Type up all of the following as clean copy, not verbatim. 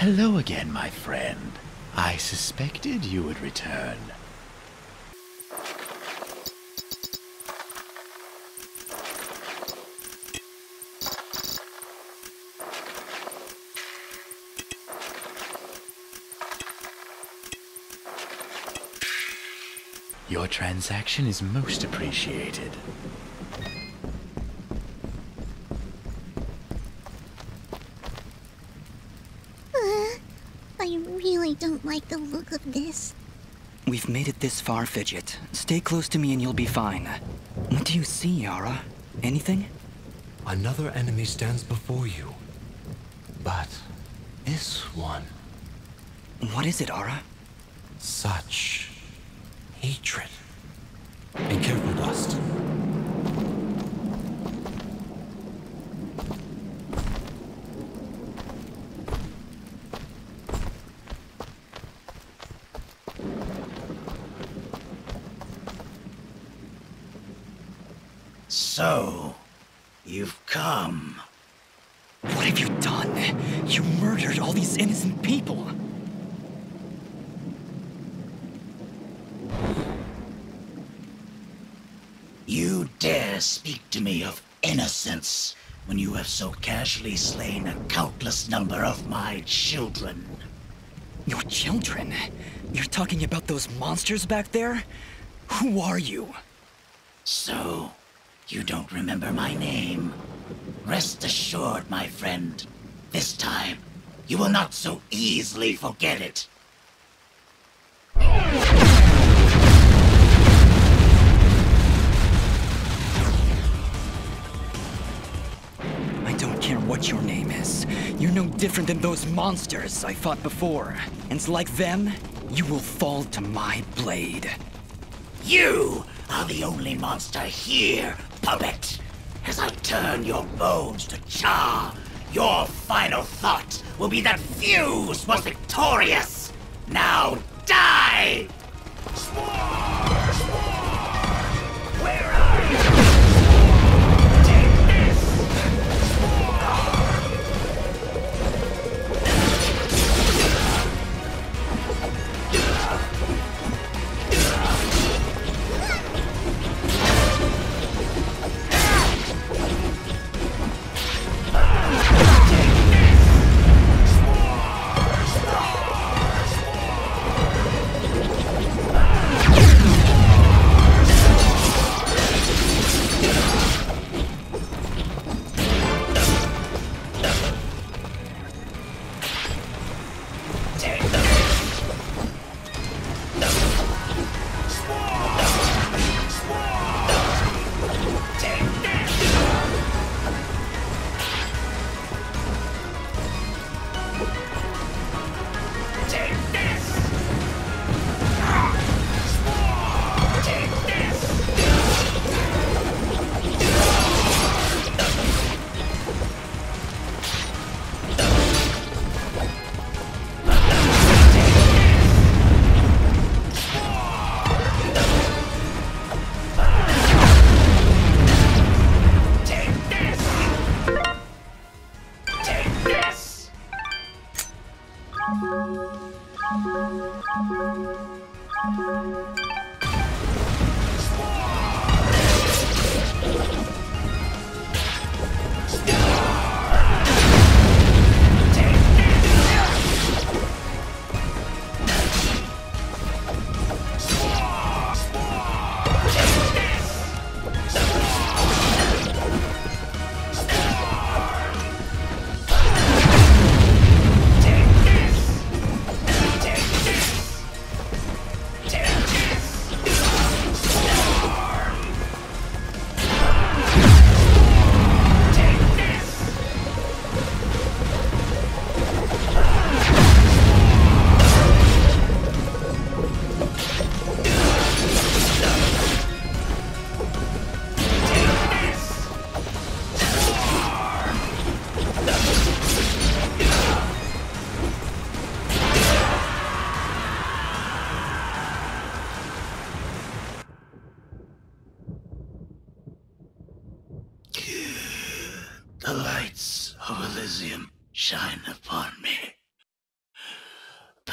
Hello again, my friend. I suspected you would return. Your transaction is most appreciated. I really don't like the look of this. We've made it this far, Fidget. Stay close to me and you'll be fine. What do you see, Ara? Anything? Another enemy stands before you. But this one... What is it, Ara? Such... hatred. Be careful, Dust. So, you've come. What have you done? You murdered all these innocent people. You dare speak to me of innocence when you have so casually slain a countless number of my children. Your children? You're talking about those monsters back there? Who are you? So, you don't remember my name. Rest assured, my friend. This time, you will not so easily forget it. What your name is. You're no different than those monsters I fought before. And like them, you will fall to my blade. You are the only monster here, puppet. As I turn your bones to char, your final thought will be that Fuse was victorious. Now die! Where are you?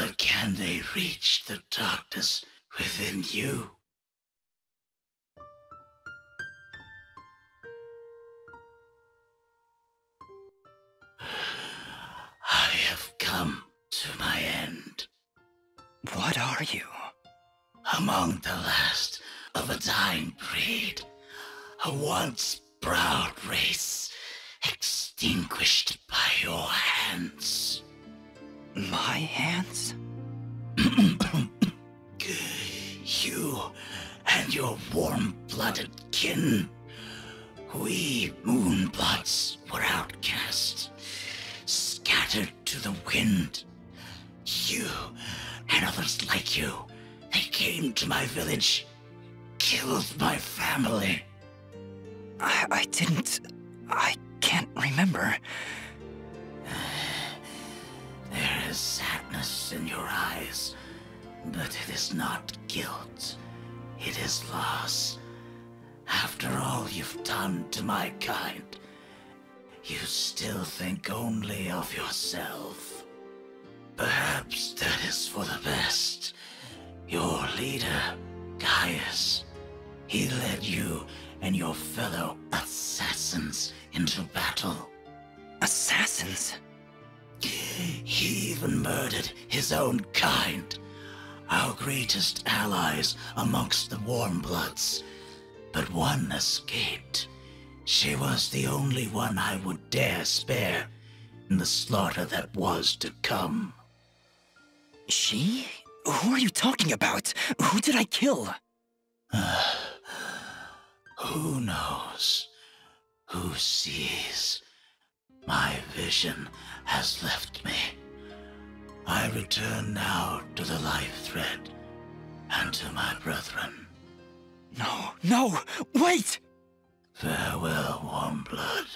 But can they reach the darkness within you? I have come to my end. What are you? Among the last of a dying breed, a once proud race extinguished by your hands. My hands? You and your warm-blooded kin. We Moonbloods were outcast, scattered to the wind. You and others like you, they came to my village, killed my family. I can't remember. There is sadness in your eyes, but it is not guilt. It is loss. After all you've done to my kind, you still think only of yourself. Perhaps that is for the best. Your leader, Gaius, he led you and your fellow assassins into battle. Assassins? He even murdered his own kind, our greatest allies amongst the Warmbloods. But one escaped. She was the only one I would dare spare in the slaughter that was to come. She? Who are you talking about? Who did I kill? Who knows? Who sees? My vision has left me. I return now to the life thread and to my brethren. No, no, wait! Farewell, Warmblood.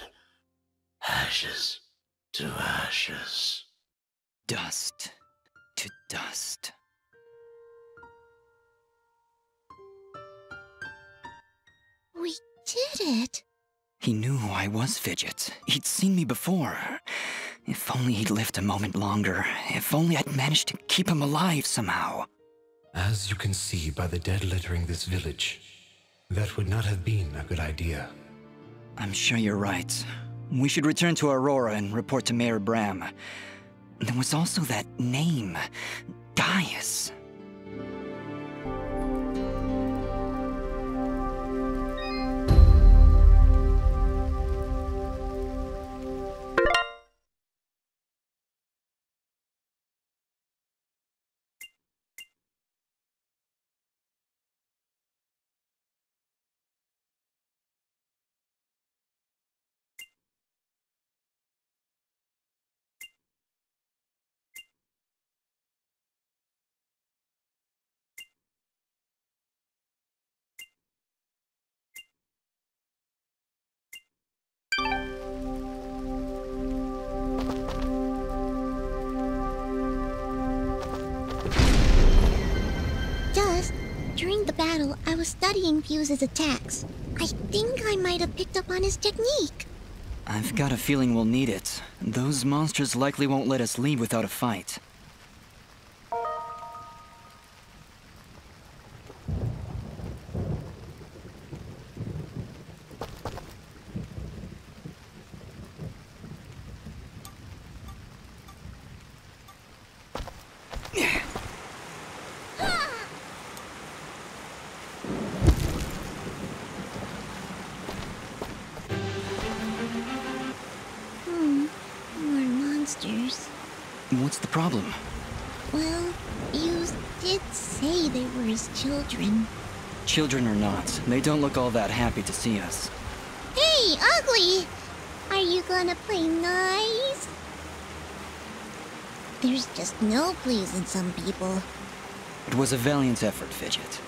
Ashes to ashes. Dust to dust. We did it! He knew I was Fidget. He'd seen me before. If only he'd lived a moment longer. If only I'd managed to keep him alive somehow. As you can see by the dead littering this village, that would not have been a good idea. I'm sure you're right. We should return to Aurora and report to Mayor Bram. There was also that name, Gaius. During the battle, I was studying Fuse's attacks. I think I might have picked up on his technique. I've got a feeling we'll need it. Those monsters likely won't let us leave without a fight. What's the problem? Well, you did say they were his children. Children or not, they don't look all that happy to see us. Hey, ugly! Are you gonna play nice? There's just no please in some people. It was a valiant effort, Fidget.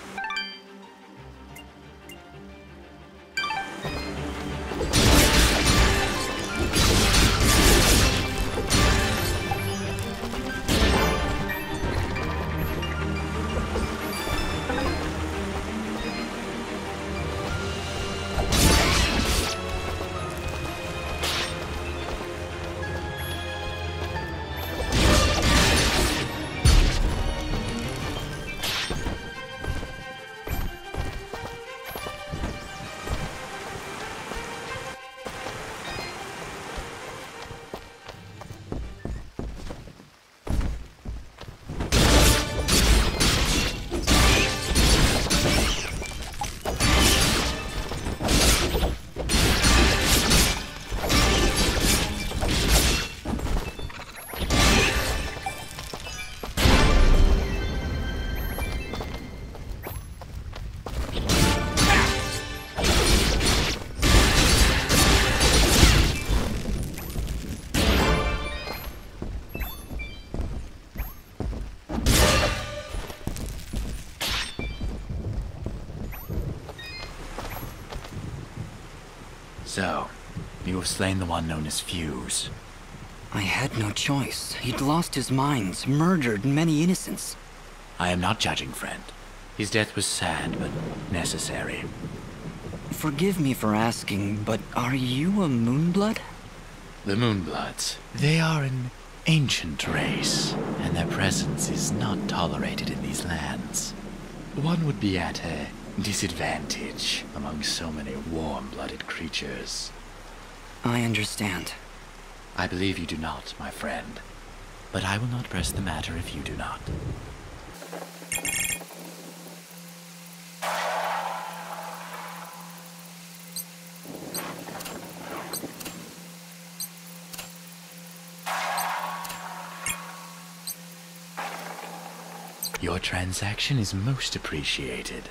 So, you have slain the one known as Fuse. I had no choice. He'd lost his mind, murdered many innocents. I am not judging, friend. His death was sad, but necessary. Forgive me for asking, but are you a Moonblood? The Moonbloods. They are an ancient race, and their presence is not tolerated in these lands. One would be at a disadvantage among so many warm-blooded creatures. I understand. I believe you do not, my friend. But I will not press the matter if you do not. Your transaction is most appreciated.